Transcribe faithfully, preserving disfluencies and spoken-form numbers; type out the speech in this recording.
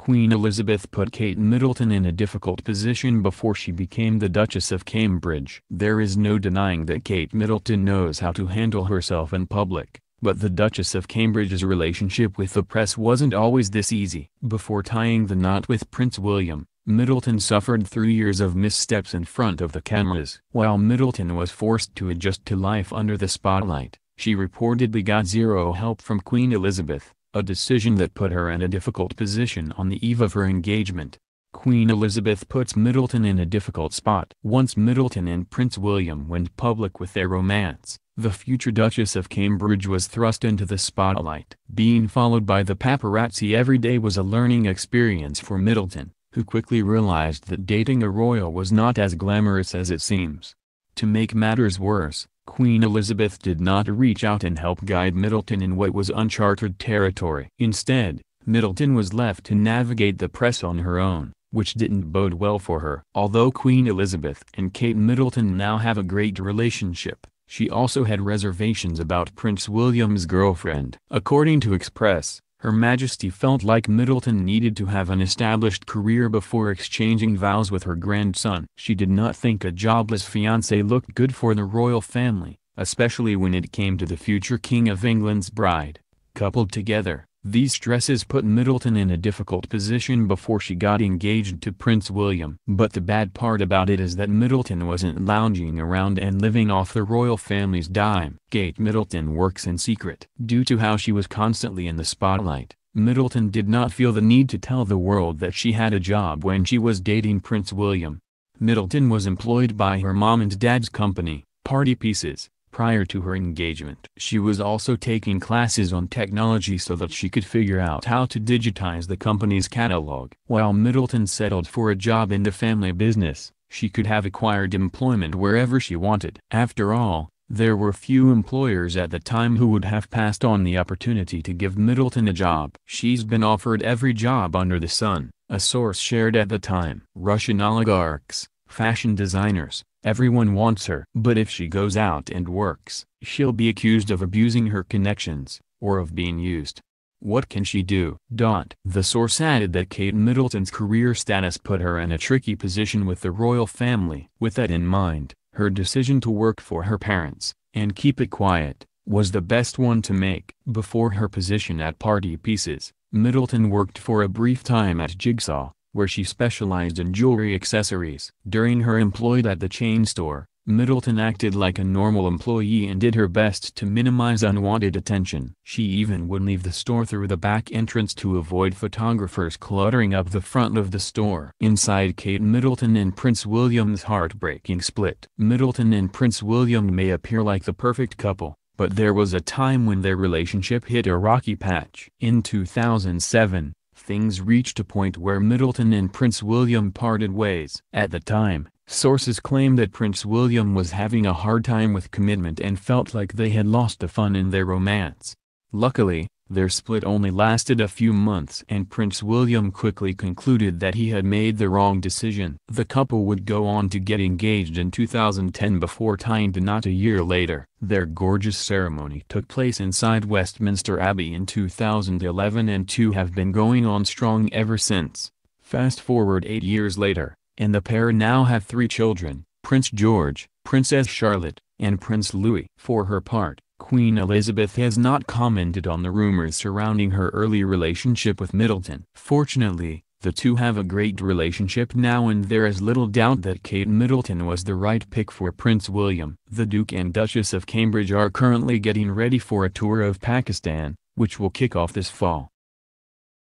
Queen Elizabeth put Kate Middleton in a difficult position before she became the Duchess of Cambridge. There is no denying that Kate Middleton knows how to handle herself in public, but the Duchess of Cambridge's relationship with the press wasn't always this easy. Before tying the knot with Prince William, Middleton suffered three years of missteps in front of the cameras. While Middleton was forced to adjust to life under the spotlight, she reportedly got zero help from Queen Elizabeth, a decision that put her in a difficult position on the eve of her engagement. Queen Elizabeth puts Middleton in a difficult spot. Once Middleton and Prince William went public with their romance, the future Duchess of Cambridge was thrust into the spotlight. Being followed by the paparazzi every day was a learning experience for Middleton, who quickly realized that dating a royal was not as glamorous as it seems. To make matters worse, Queen Elizabeth did not reach out and help guide Middleton in what was uncharted territory. Instead, Middleton was left to navigate the press on her own, which didn't bode well for her. Although Queen Elizabeth and Kate Middleton now have a great relationship, she also had reservations about Prince William's girlfriend. According to Express, Her Majesty felt like Middleton needed to have an established career before exchanging vows with her grandson. She did not think a jobless fiancé looked good for the royal family, especially when it came to the future King of England's bride. Coupled together, these stresses put Middleton in a difficult position before she got engaged to Prince William. But the bad part about it is that Middleton wasn't lounging around and living off the royal family's dime. Kate Middleton works in secret. Due to how she was constantly in the spotlight, Middleton did not feel the need to tell the world that she had a job when she was dating Prince William. Middleton was employed by her mom and dad's company, Party Pieces, prior to her engagement. She was also taking classes on technology so that she could figure out how to digitize the company's catalog. While Middleton settled for a job in the family business, she could have acquired employment wherever she wanted. After all, there were few employers at the time who would have passed on the opportunity to give Middleton a job. She's been offered every job under the sun, a source shared at the time. Russian oligarchs, fashion designers, everyone wants her. But if she goes out and works, she'll be accused of abusing her connections, or of being used. What can she do? The source added that Kate Middleton's career status put her in a tricky position with the royal family. With that in mind, her decision to work for her parents, and keep it quiet, was the best one to make. Before her position at Party Pieces, Middleton worked for a brief time at Jigsaw, where she specialized in jewelry accessories. During her employment at the chain store, Middleton acted like a normal employee and did her best to minimize unwanted attention. She even would leave the store through the back entrance to avoid photographers cluttering up the front of the store. Inside Kate Middleton and Prince William's heartbreaking split. Middleton and Prince William may appear like the perfect couple, but there was a time when their relationship hit a rocky patch. In two thousand seven, things reached a point where Middleton and Prince William parted ways. At the time, sources claim that Prince William was having a hard time with commitment and felt like they had lost the fun in their romance. Luckily, their split only lasted a few months and Prince William quickly concluded that he had made the wrong decision. The couple would go on to get engaged in two thousand ten before tying the knot a year later. Their gorgeous ceremony took place inside Westminster Abbey in two thousand eleven and two have been going on strong ever since. Fast forward eight years later, and the pair now have three children: Prince George, Princess Charlotte, and Prince Louis. For her part, Queen Elizabeth has not commented on the rumors surrounding her early relationship with Middleton. Fortunately, the two have a great relationship now and there is little doubt that Kate Middleton was the right pick for Prince William. The Duke and Duchess of Cambridge are currently getting ready for a tour of Pakistan, which will kick off this fall.